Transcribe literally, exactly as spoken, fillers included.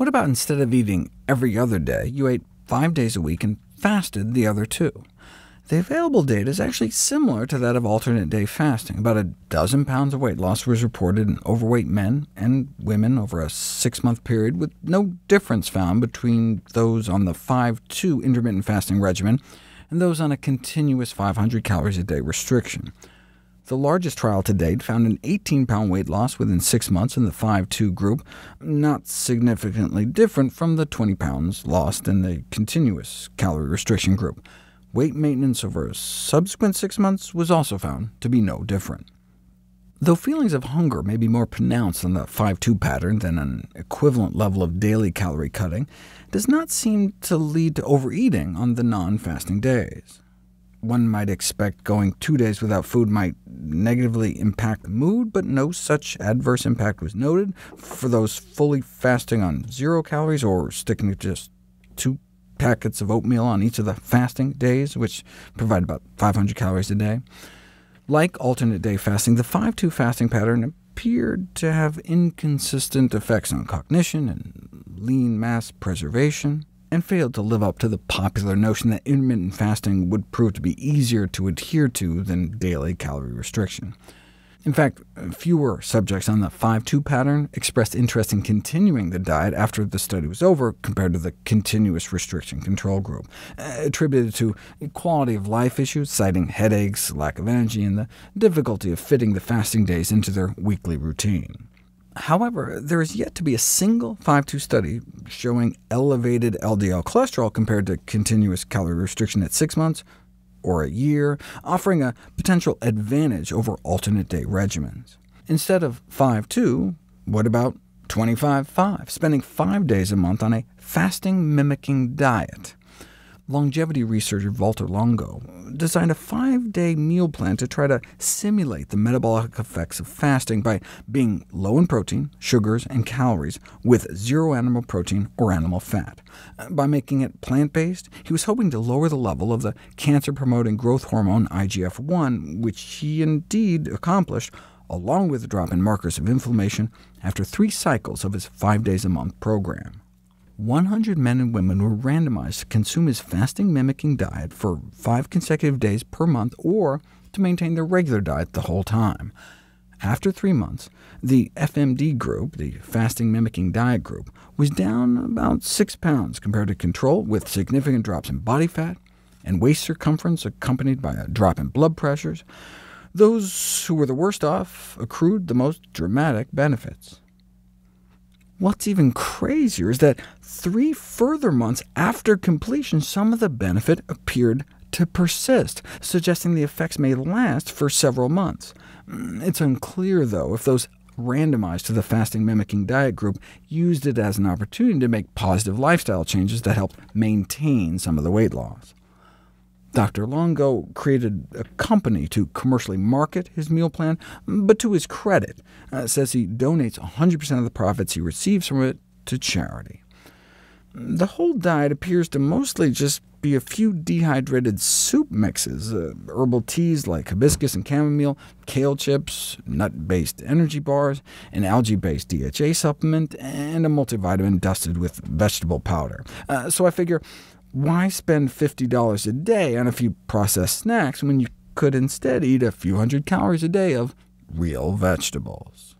What about instead of eating every other day, you ate five days a week and fasted the other two? The available data is actually similar to that of alternate day fasting. About a dozen pounds of weight loss was reported in overweight men and women over a six-month period, with no difference found between those on the five two intermittent fasting regimen and those on a continuous five hundred calories a day restriction. The largest trial to date found an eighteen pound weight loss within six months in the five two group, not significantly different from the twenty pounds lost in the continuous calorie restriction group. Weight maintenance over a subsequent six months was also found to be no different. Though feelings of hunger may be more pronounced on the five two pattern than an equivalent level of daily calorie cutting, it does not seem to lead to overeating on the non-fasting days. One might expect going two days without food might negatively impact mood, but no such adverse impact was noted for those fully fasting on zero calories or sticking to just two packets of oatmeal on each of the fasting days, which provide about five hundred calories a day. Like alternate day fasting, the five two fasting pattern appeared to have inconsistent effects on cognition and lean mass preservation, and failed to live up to the popular notion that intermittent fasting would prove to be easier to adhere to than daily calorie restriction. In fact, fewer subjects on the five two pattern expressed interest in continuing the diet after the study was over compared to the continuous restriction control group, attributed to quality of life issues, citing headaches, lack of energy, and the difficulty of fitting the fasting days into their weekly routine. However, there is yet to be a single five two study showing elevated L D L cholesterol compared to continuous calorie restriction at six months, or a year, offering a potential advantage over alternate-day regimens. Instead of five two, what about twenty-five five, spending five days a month on a fasting-mimicking diet? Longevity researcher Walter Longo designed a five-day meal plan to try to simulate the metabolic effects of fasting by being low in protein, sugars, and calories, with zero animal protein or animal fat. By making it plant-based, he was hoping to lower the level of the cancer-promoting growth hormone I G F one, which he indeed accomplished, along with a drop in markers of inflammation after three cycles of his five days a month program. one hundred men and women were randomized to consume his fasting-mimicking diet for five consecutive days per month, or to maintain their regular diet the whole time. After three months, the F M D group, the fasting-mimicking diet group, was down about six pounds compared to control, with significant drops in body fat and waist circumference accompanied by a drop in blood pressures. Those who were the worst off accrued the most dramatic benefits. What's even crazier is that three further months after completion, some of the benefit appeared to persist, suggesting the effects may last for several months. It's unclear, though, if those randomized to the fasting-mimicking diet group used it as an opportunity to make positive lifestyle changes that helped maintain some of the weight loss. Doctor Longo created a company to commercially market his meal plan, but to his credit, uh, says he donates one hundred percent of the profits he receives from it to charity. The whole diet appears to mostly just be a few dehydrated soup mixes, uh, herbal teas like hibiscus and chamomile, kale chips, nut-based energy bars, an algae-based D H A supplement, and a multivitamin dusted with vegetable powder. Uh, so I figure, why spend fifty dollars a day on a few processed snacks when you could instead eat a few hundred calories a day of real vegetables?